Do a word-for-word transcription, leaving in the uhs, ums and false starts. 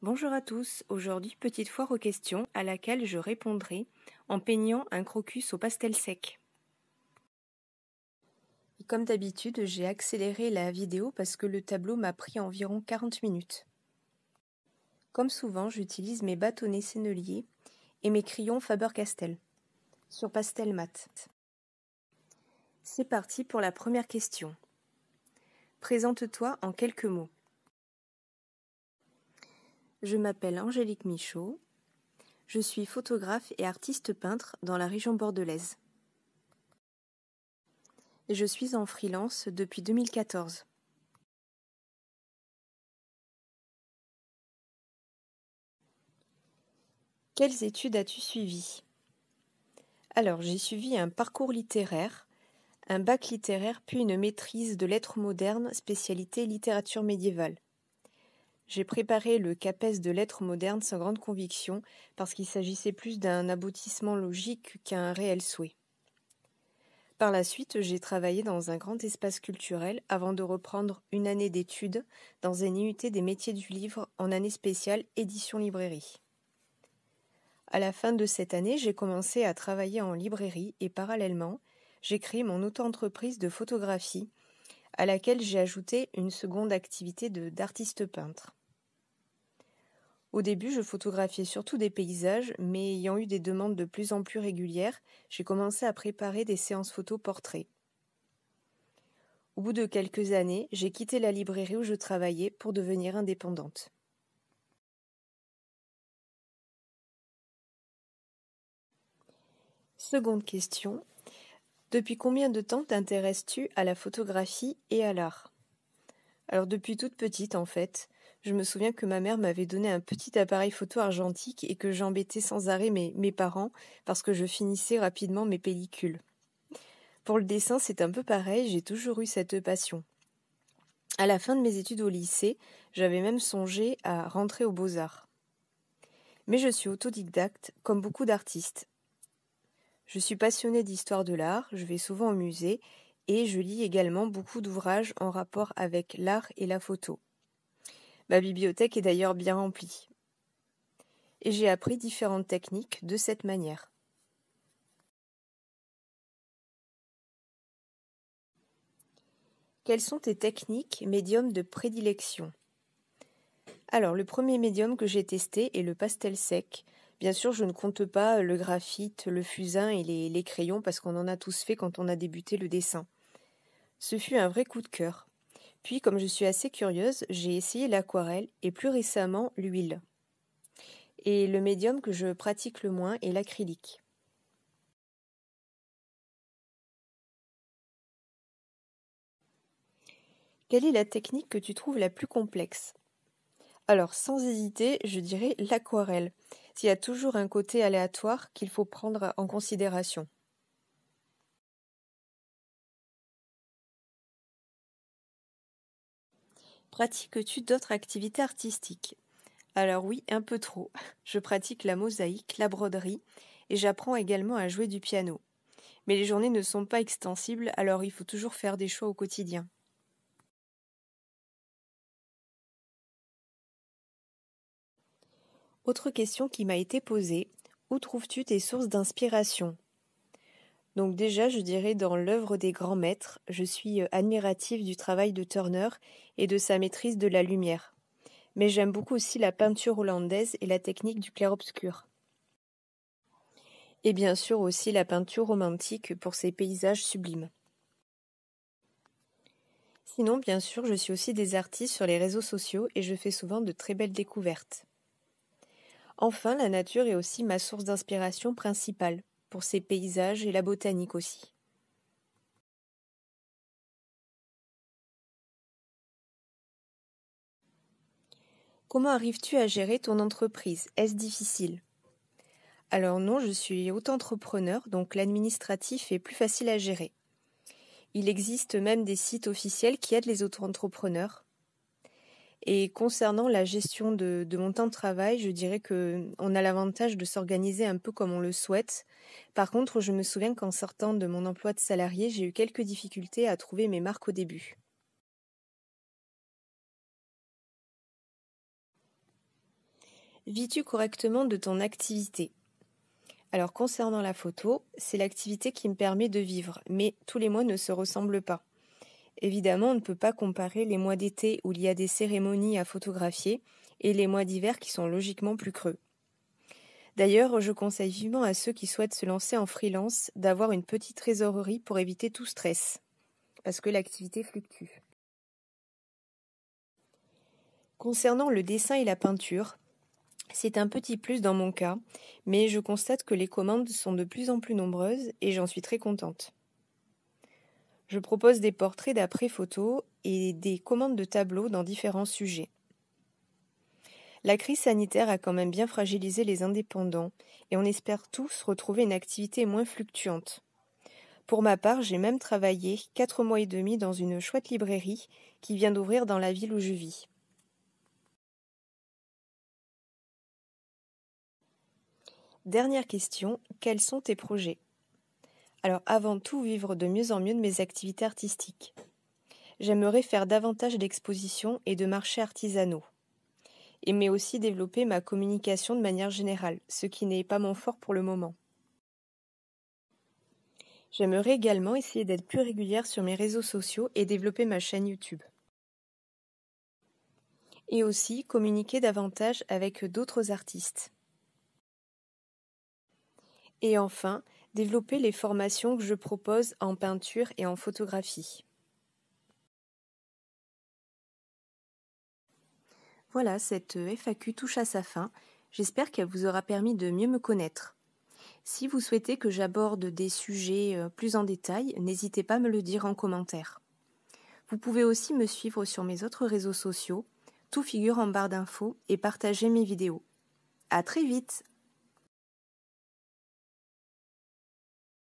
Bonjour à tous, aujourd'hui petite foire aux questions à laquelle je répondrai en peignant un crocus au pastel sec. Et comme d'habitude, j'ai accéléré la vidéo parce que le tableau m'a pris environ quarante minutes. Comme souvent, j'utilise mes bâtonnets Sennelier et mes crayons Faber-Castell sur Pastelmat. C'est parti pour la première question. Présente-toi en quelques mots. Je m'appelle Angélique Michaud, je suis photographe et artiste peintre dans la région bordelaise. Je suis en freelance depuis deux mille quatorze. Quelles études as-tu suivies? Alors, j'ai suivi un parcours littéraire, un bac littéraire puis une maîtrise de lettres modernes spécialité littérature médiévale. J'ai préparé le CAPES de lettres modernes sans grande conviction parce qu'il s'agissait plus d'un aboutissement logique qu'un réel souhait. Par la suite, j'ai travaillé dans un grand espace culturel avant de reprendre une année d'études dans un I U T des métiers du livre en année spéciale édition librairie. À la fin de cette année, j'ai commencé à travailler en librairie et parallèlement, j'ai créé mon auto-entreprise de photographie à laquelle j'ai ajouté une seconde activité d'artiste peintre. Au début, je photographiais surtout des paysages, mais ayant eu des demandes de plus en plus régulières, j'ai commencé à préparer des séances photo-portraits. Au bout de quelques années, j'ai quitté la librairie où je travaillais pour devenir indépendante. Seconde question. Depuis combien de temps t'intéresses-tu à la photographie et à l'art? Alors depuis toute petite en fait. Je me souviens que ma mère m'avait donné un petit appareil photo argentique et que j'embêtais sans arrêt mes, mes parents parce que je finissais rapidement mes pellicules. Pour le dessin, c'est un peu pareil, j'ai toujours eu cette passion. À la fin de mes études au lycée, j'avais même songé à rentrer aux Beaux-Arts. Mais je suis autodidacte, comme beaucoup d'artistes. Je suis passionnée d'histoire de l'art, je vais souvent au musée et je lis également beaucoup d'ouvrages en rapport avec l'art et la photo. Ma bibliothèque est d'ailleurs bien remplie. Et j'ai appris différentes techniques de cette manière. Quelles sont tes techniques, médiums de prédilection? Alors, le premier médium que j'ai testé est le pastel sec. Bien sûr, je ne compte pas le graphite, le fusain et les, les crayons parce qu'on en a tous fait quand on a débuté le dessin. Ce fut un vrai coup de cœur. Puis, comme je suis assez curieuse, j'ai essayé l'aquarelle et plus récemment l'huile. Et le médium que je pratique le moins est l'acrylique. Quelle est la technique que tu trouves la plus complexe? Alors, sans hésiter, je dirais l'aquarelle. Il y a toujours un côté aléatoire qu'il faut prendre en considération. Pratiques-tu d'autres activités artistiques? Alors oui, un peu trop. Je pratique la mosaïque, la broderie et j'apprends également à jouer du piano. Mais les journées ne sont pas extensibles, alors il faut toujours faire des choix au quotidien. Autre question qui m'a été posée, où trouves-tu tes sources d'inspiration? Donc déjà, je dirais dans l'œuvre des grands maîtres, je suis admirative du travail de Turner et de sa maîtrise de la lumière. Mais j'aime beaucoup aussi la peinture hollandaise et la technique du clair-obscur. Et bien sûr aussi la peinture romantique pour ses paysages sublimes. Sinon, bien sûr, je suis aussi des artistes sur les réseaux sociaux et je fais souvent de très belles découvertes. Enfin, la nature est aussi ma source d'inspiration principale. Pour ses paysages et la botanique aussi. Comment arrives-tu à gérer ton entreprise? Est-ce difficile? Alors non, je suis auto-entrepreneur, donc l'administratif est plus facile à gérer. Il existe même des sites officiels qui aident les auto-entrepreneurs. Et concernant la gestion de, de mon temps de travail, je dirais qu'on a l'avantage de s'organiser un peu comme on le souhaite. Par contre, je me souviens qu'en sortant de mon emploi de salarié, j'ai eu quelques difficultés à trouver mes marques au début. Vis-tu correctement de ton activité ? Alors, concernant la photo, c'est l'activité qui me permet de vivre, mais tous les mois ne se ressemblent pas. Évidemment, on ne peut pas comparer les mois d'été où il y a des cérémonies à photographier et les mois d'hiver qui sont logiquement plus creux. D'ailleurs, je conseille vivement à ceux qui souhaitent se lancer en freelance d'avoir une petite trésorerie pour éviter tout stress, parce que l'activité fluctue. Concernant le dessin et la peinture, c'est un petit plus dans mon cas, mais je constate que les commandes sont de plus en plus nombreuses et j'en suis très contente. Je propose des portraits d'après-photos et des commandes de tableaux dans différents sujets. La crise sanitaire a quand même bien fragilisé les indépendants et on espère tous retrouver une activité moins fluctuante. Pour ma part, j'ai même travaillé quatre mois et demi dans une chouette librairie qui vient d'ouvrir dans la ville où je vis. Dernière question, quels sont tes projets ? Alors avant tout, vivre de mieux en mieux de mes activités artistiques. J'aimerais faire davantage d'expositions et de marchés artisanaux. Et mais aussi développer ma communication de manière générale, ce qui n'est pas mon fort pour le moment. J'aimerais également essayer d'être plus régulière sur mes réseaux sociaux et développer ma chaîne YouTube. Et aussi communiquer davantage avec d'autres artistes. Et enfin, développer les formations que je propose en peinture et en photographie. Voilà, cette F A Q touche à sa fin. J'espère qu'elle vous aura permis de mieux me connaître. Si vous souhaitez que j'aborde des sujets plus en détail, n'hésitez pas à me le dire en commentaire. Vous pouvez aussi me suivre sur mes autres réseaux sociaux. Tout figure en barre d'infos et partager mes vidéos. À très vite!